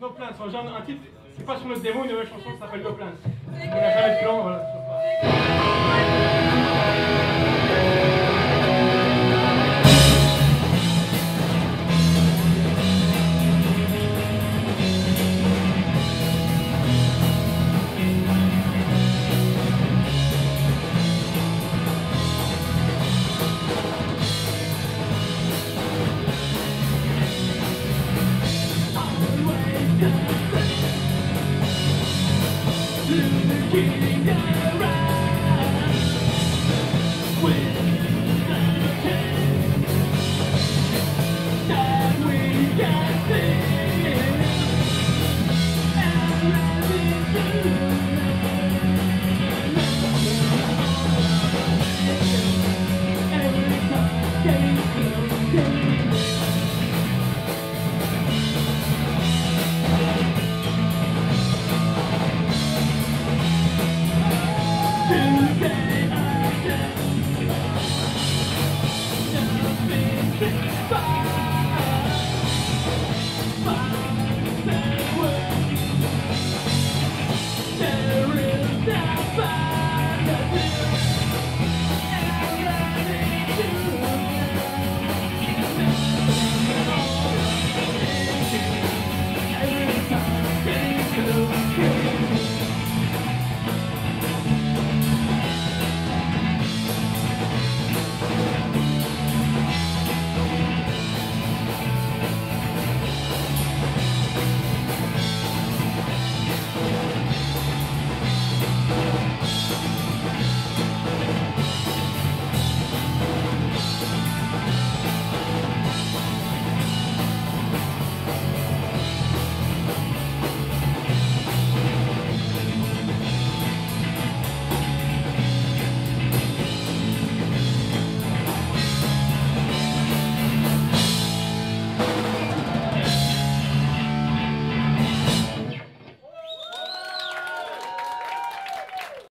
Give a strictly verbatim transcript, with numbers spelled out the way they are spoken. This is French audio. No Plans, genre un titre, c'est pas sur notre démo, une nouvelle chanson s'appelle No Plans. On n'a jamais de plan, voilà. We'll be right back.